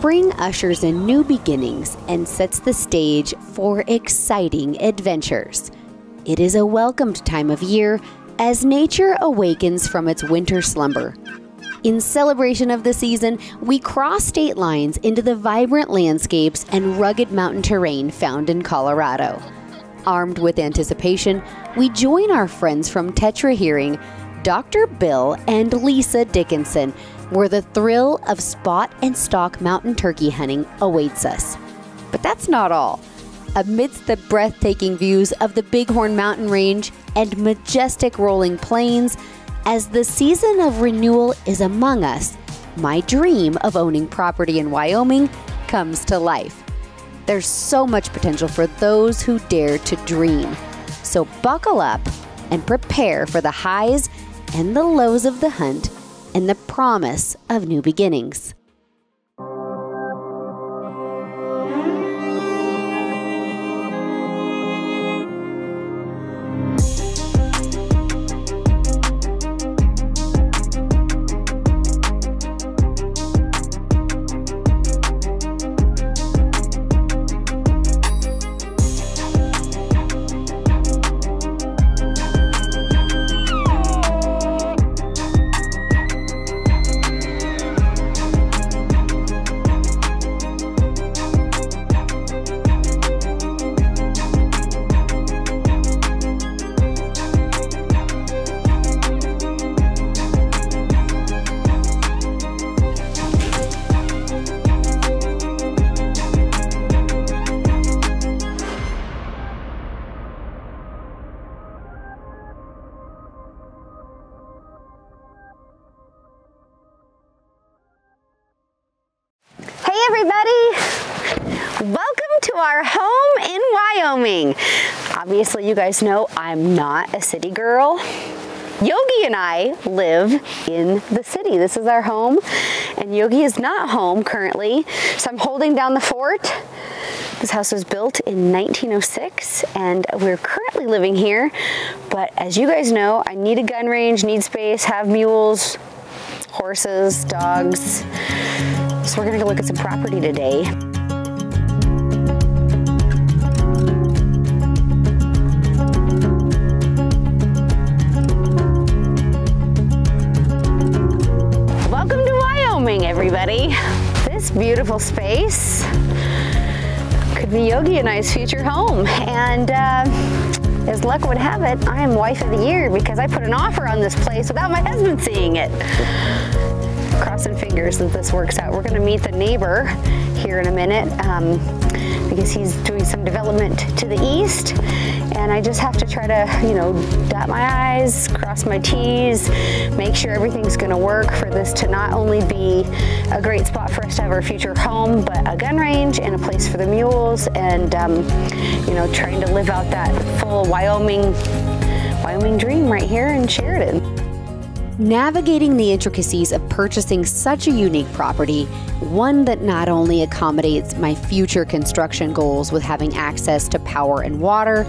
Spring ushers in new beginnings and sets the stage for exciting adventures. It is a welcomed time of year as nature awakens from its winter slumber. In celebration of the season, we cross state lines into the vibrant landscapes and rugged mountain terrain found in Colorado. Armed with anticipation, we join our friends from Tetra Hearing, Dr. Bill and Lisa Dickinson, where the thrill of spot and stalk mountain turkey hunting awaits us. But that's not all. Amidst the breathtaking views of the Bighorn Mountain Range and majestic rolling plains, as the season of renewal is among us, my dream of owning property in Wyoming comes to life. There's so much potential for those who dare to dream. So buckle up and prepare for the highs and the lows of the hunt and the promise of new beginnings. Obviously, you guys know I'm not a city girl. Yogi and I live in the city. This is our home, and Yogi is not home currently, so I'm holding down the fort. This house was built in 1906, and we're currently living here, but as you guys know, I need a gun range, need space, have mules, horses, dogs, so we're gonna go look at some property today. Everybody, this beautiful space could be Yogi and I's future home, and as luck would have it, I am wife of the year because I put an offer on this place without my husband seeing it. Crossing fingers that this works out. We're gonna meet the neighbor here in a minute because he's doing some development to the east, and I just have to try to, you know, dot my I's, cross my T's, make sure everything's gonna work for this to not only be a great spot for us to have our future home, but a gun range and a place for the mules, and you know, trying to live out that full Wyoming dream right here in Sheridan. Navigating the intricacies of purchasing such a unique property, one that not only accommodates my future construction goals with having access to power and water,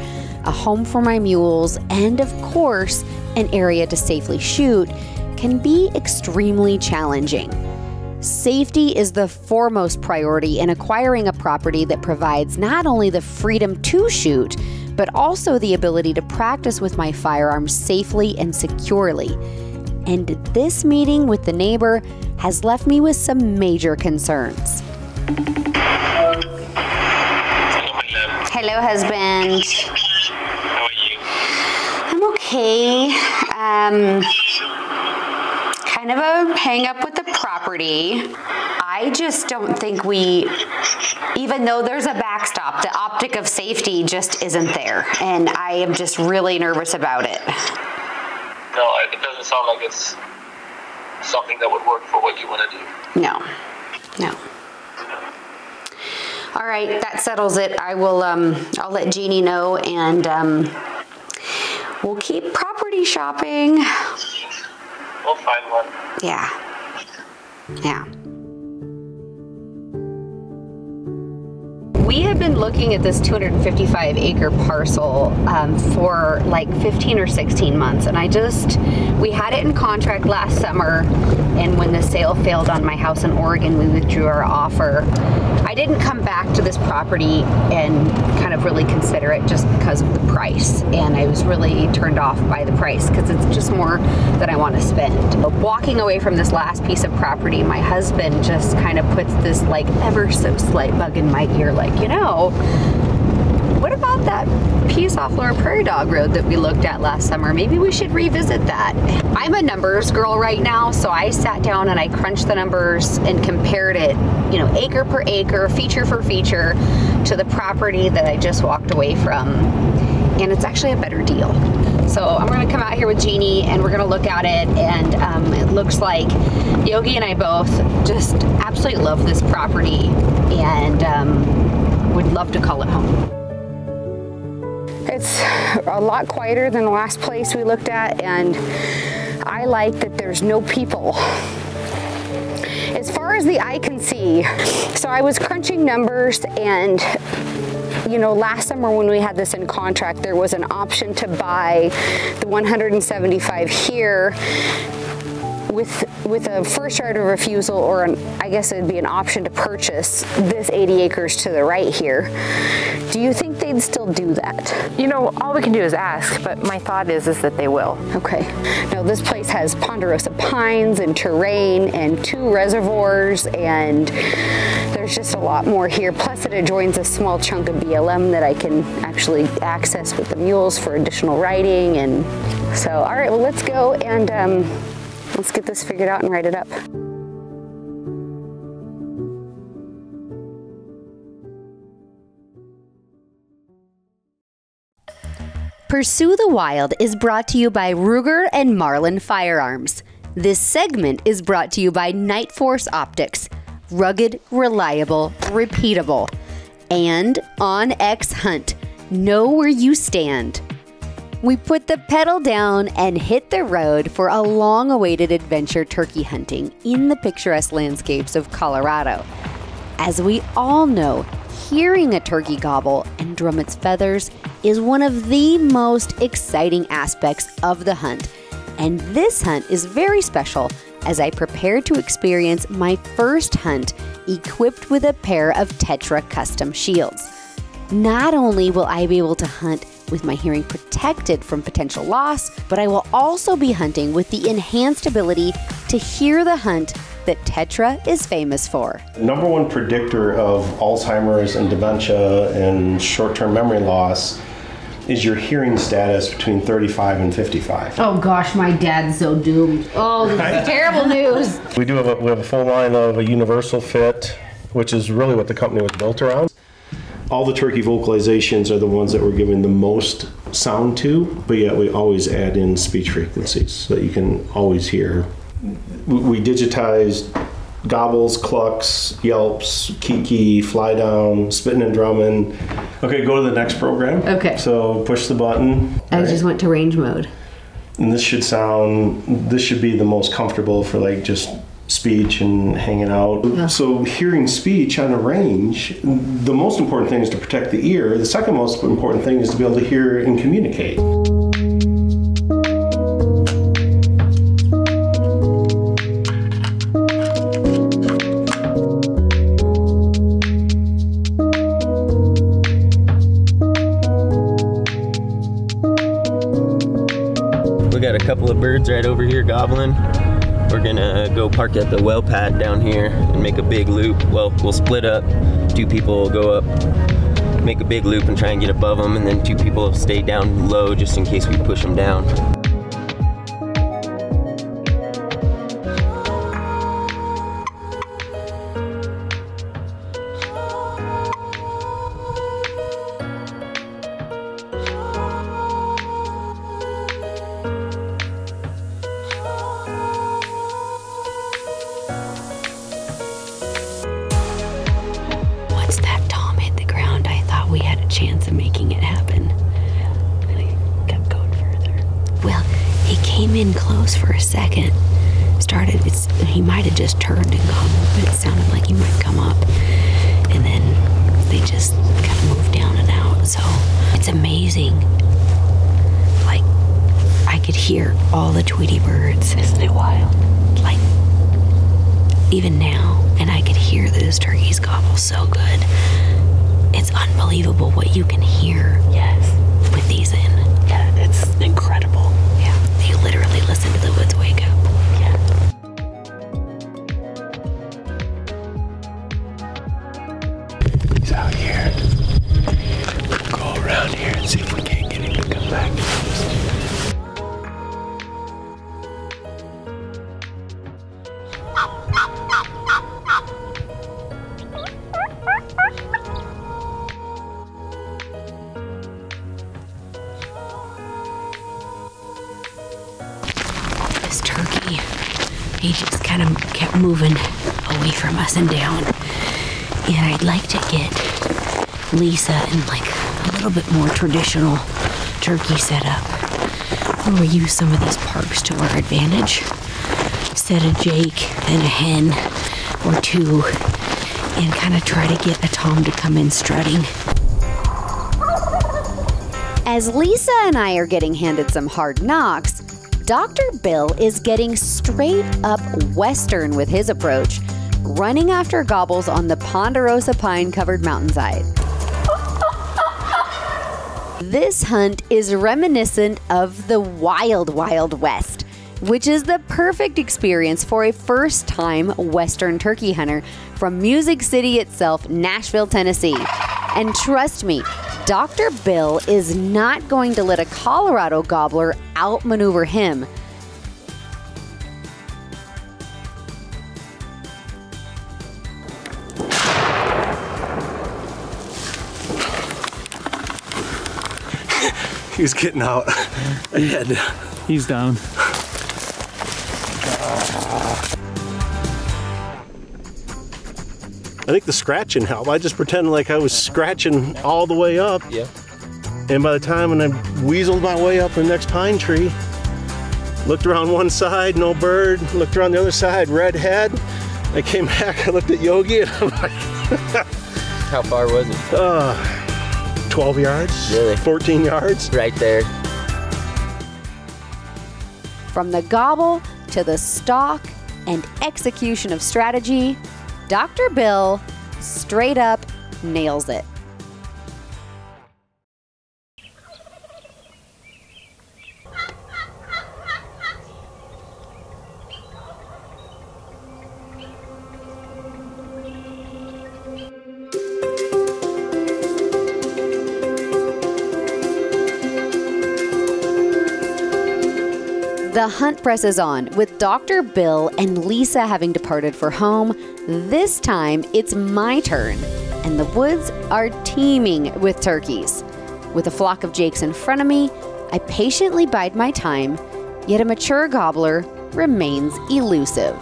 a home for my mules, and of course, an area to safely shoot, can be extremely challenging. Safety is the foremost priority in acquiring a property that provides not only the freedom to shoot, but also the ability to practice with my firearms safely and securely. And this meeting with the neighbor has left me with some major concerns. Hello, husband. How are you? I'm okay. Kind of a hang up with the property. I just don't think we, even though there's a backstop, the optic of safety just isn't there. And I am just really nervous about it. No, it doesn't sound like it's something that would work for what you want to do. No. All right, that settles it. I will, I'll let Jeannie know, and we'll keep property shopping. We'll find one. Yeah. We have been looking at this 255 acre parcel for like 15 or 16 months, and we had it in contract last summer and when the sale failed on my house in Oregon, we withdrew our offer. I didn't come back to this property and kind of really consider it just because of the price, and I was really turned off by the price because it's just more than I want to spend. But walking away from this last piece of property, my husband just kind of puts this like ever so slight bug in my ear, like, you know, what about that piece off Lower Prairie Dog Road that we looked at last summer? Maybe we should revisit that. I'm a numbers girl right now, so I sat down and I crunched the numbers and compared it, you know, acre per acre, feature for feature, to the property that I just walked away from. And it's actually a better deal. So I'm gonna come out here with Jeannie and we're gonna look at it, and it looks like Yogi and I both just absolutely love this property and would love to call it home. It's a lot quieter than the last place we looked at, and I like that there's no people as far as the eye can see. So I was crunching numbers, and you know, last summer when we had this in contract, there was an option to buy the 175 here with a first right of refusal, or an, I guess it'd be an option to purchase this 80 acres to the right here. Do you think they'd still do that? You know, all we can do is ask, but my thought is that they will. Okay. Now this place has ponderosa pines and terrain and 2 reservoirs, and there's just a lot more here. Plus it adjoins a small chunk of BLM that I can actually access with the mules for additional riding. And so, all right, well, let's go and let's get this figured out and write it up. Pursue the Wild is brought to you by Ruger and Marlin Firearms. This segment is brought to you by Nightforce Optics. Rugged, reliable, repeatable. And onX Hunt. Know where you stand. We put the pedal down and hit the road for a long-awaited adventure turkey hunting in the picturesque landscapes of Colorado. As we all know, hearing a turkey gobble and drum its feathers is one of the most exciting aspects of the hunt. And this hunt is very special as I prepare to experience my first hunt equipped with a pair of Tetra custom shields. Not only will I be able to hunt with my hearing protected from potential loss, but I will also be hunting with the enhanced ability to hear the hunt that Tetra is famous for. Number one predictor of Alzheimer's and dementia and short-term memory loss is your hearing status between 35 and 55. Oh gosh, my dad's so doomed. Oh, this is terrible news. We have a full line of a universal fit, which is really what the company was built around. All the turkey vocalizations are the ones that we're giving the most sound to, but yet we always add in speech frequencies so that you can always hear. We digitized gobbles, clucks, yelps, kiki, fly down, spitting and drumming. Okay, go to the next program. Okay. So push the button. I just went to range mode. And this should be the most comfortable for like just speech and hanging out. Yeah. So hearing speech on a range, the most important thing is to protect the ear. The second most important thing is to be able to hear and communicate. We got a couple of birds right over here gobbling. We're gonna go park at the well pad down here and make a big loop. Well, we'll split up. 2 people will go up, make a big loop and try and get above them, and then 2 people will stay down low just in case we push them down. All the Tweety birds. Isn't it wild? Like even now, and I could hear those turkeys gobble so good. It's unbelievable what you can hear. Yes. With these in. Yeah, it's incredible. Yeah, they literally listen to the woods wake up. Yeah. He's out here. We'll go around here and see if we can't get him to come back. He just kind of kept moving away from us and down. And I'd like to get Lisa in like a little bit more traditional turkey setup, where we use some of these parks to our advantage. Set a Jake and a hen or two and kind of try to get a Tom to come in strutting. As Lisa and I are getting handed some hard knocks, Dr. Bill is getting straight up Western with his approach, running after gobbles on the ponderosa pine-covered mountainside. This hunt is reminiscent of the Wild Wild West, which is the perfect experience for a first-time Western turkey hunter from Music City itself, Nashville, Tennessee. And trust me, Dr. Bill is not going to let a Colorado gobbler outmaneuver him. He's getting out. Yeah. He's down. I think the scratching helped. I just pretended like I was scratching all the way up. Yeah. And by the time when I weaseled my way up the next pine tree, looked around one side, no bird, looked around the other side, red head. I came back, I looked at Yogi, and I'm like... How far was it? 12 yards, really? 14 yards. Right there. From the gobble to the stalk and execution of strategy, Dr. Bill straight up nails it. The hunt presses on, with Dr. Bill and Lisa having departed for home. This time, it's my turn, and the woods are teeming with turkeys. With a flock of jakes in front of me, I patiently bide my time, yet a mature gobbler remains elusive.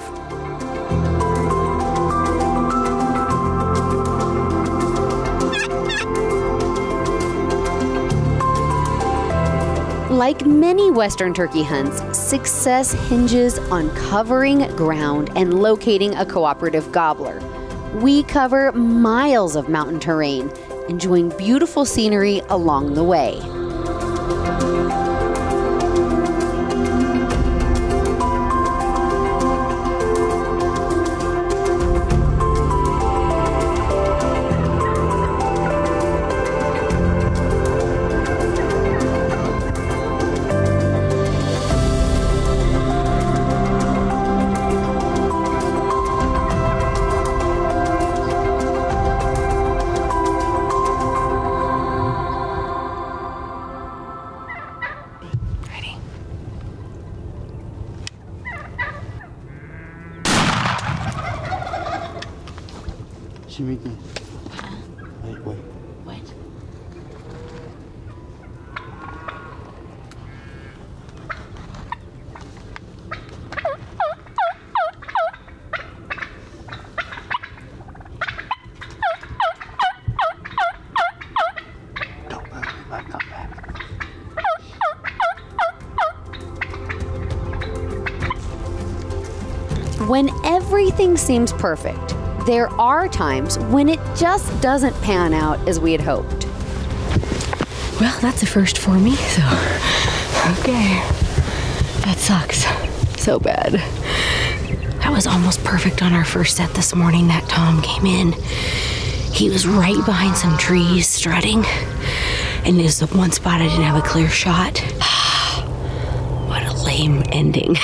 Like many Western turkey hunts, success hinges on covering ground and locating a cooperative gobbler. We cover miles of mountain terrain, enjoying beautiful scenery along the way. When everything seems perfect, there are times when it just doesn't pan out as we had hoped. Well, that's a first for me, so okay. That sucks so bad. That was was almost perfect on our first set this morning that Tom came in. He was right behind some trees strutting, and it was the one spot I didn't have a clear shot. What a lame ending.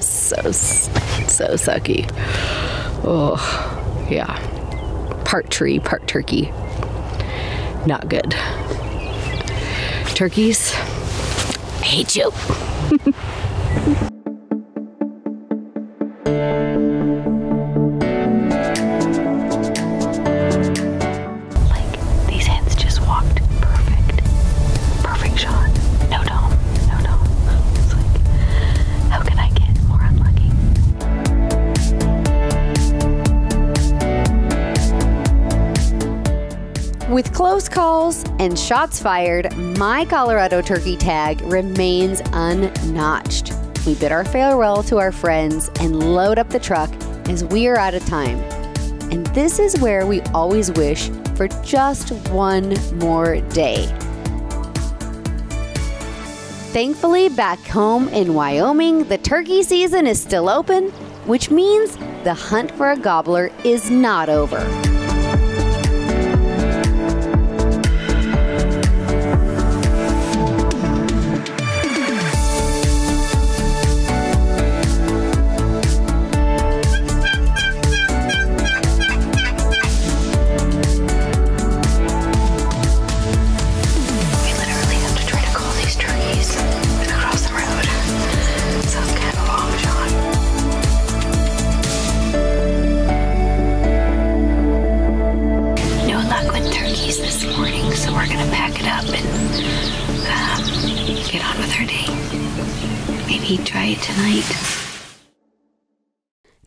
So sucky. Oh, yeah. Part tree, part turkey. Not good. Turkeys, I hate you. With close calls and shots fired, my Colorado turkey tag remains unnotched. We bid our farewell to our friends and load up the truck as we are out of time. And this is where we always wish for just one more day. Thankfully, back home in Wyoming, the turkey season is still open, which means the hunt for a gobbler is not over.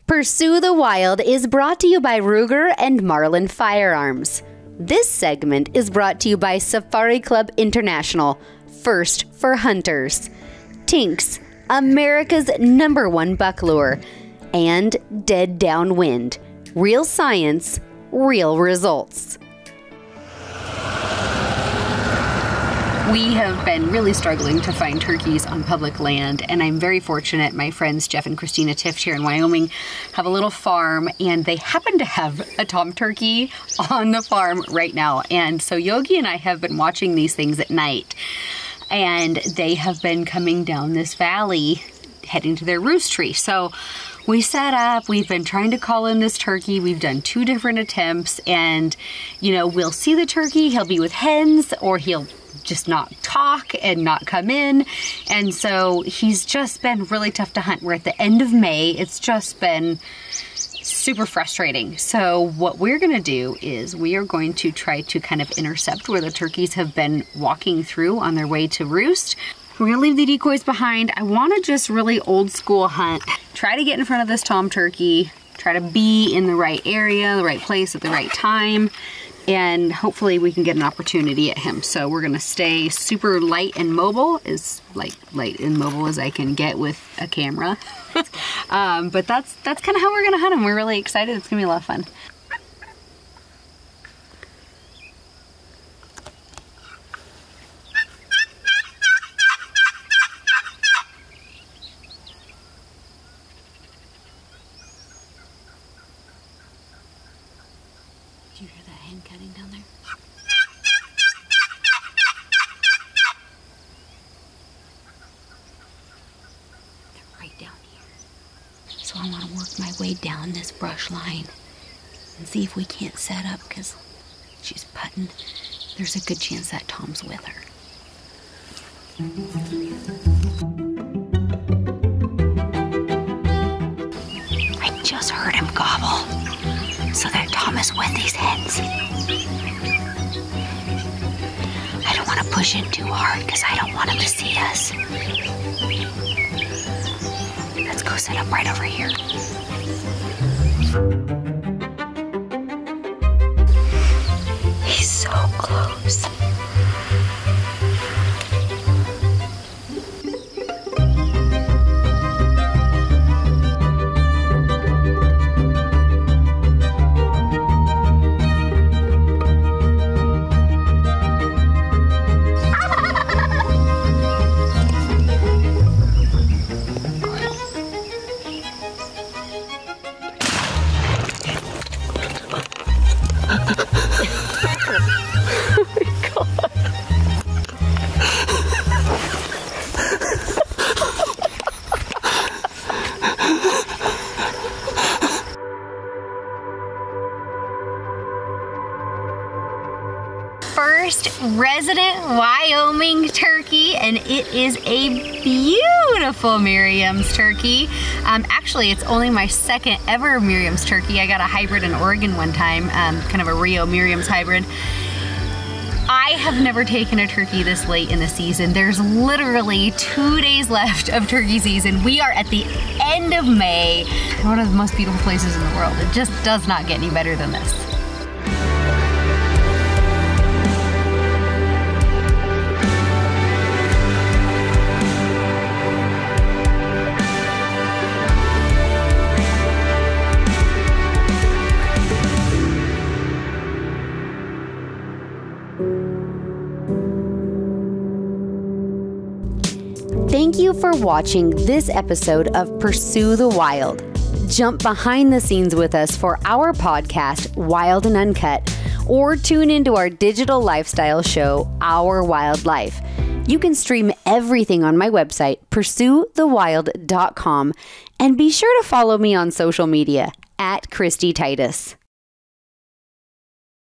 Pursue the Wild is brought to you by Ruger and Marlin Firearms. This segment is brought to you by Safari Club International, first for hunters, Tinks, America's #1 buck lure, and Dead Down Wind, real science, real results. We have been really struggling to find turkeys on public land, and I'm very fortunate. My friends Jeff and Christina Tift here in Wyoming have a little farm, and they happen to have a tom turkey on the farm right now. And so Yogi and I have been watching these things at night, and they have been coming down this valley heading to their roost tree. So we set up, we've been trying to call in this turkey. We've done 2 different attempts, and you know, we'll see the turkey, he'll be with hens, or he'll just not talk and not come in. And so he's just been really tough to hunt. We're at the end of May. It's just been super frustrating. So what we're going to do is we are going to try to kind of intercept where the turkeys have been walking through on their way to roost. We're going to leave the decoys behind. I want to just really old school hunt. Try to get in front of this tom turkey. Try to be in the right area, the right place at the right time. And hopefully we can get an opportunity at him. So we're gonna stay super light and mobile, as light and mobile as I can get with a camera. But that's kind of how we're gonna hunt him. We're really excited. It's gonna be a lot of fun. Down this brush line and see if we can't set up, because she's putting. There's a good chance that Tom's with her. I just heard him gobble, so that Tom is with these hens. I don't want to push in too hard because I don't want him to see us. Let's go set up right over here. He's so close. Oh my God. First resident Wyoming turkey, and it is a beautiful Miriam's turkey. Actually, it's only my second ever Miriam's turkey. I got a hybrid in Oregon one time, kind of a Rio Miriam's hybrid. I have never taken a turkey this late in the season. There's literally 2 days left of turkey season. We are at the end of May. One of the most beautiful places in the world. It just does not get any better than this. Thank you for watching this episode of Pursue the Wild. Jump behind the scenes with us for our podcast, Wild and Uncut, or tune into our digital lifestyle show, Our Wildlife. You can stream everything on my website, PursueTheWild.com, and be sure to follow me on social media, @Christy Titus.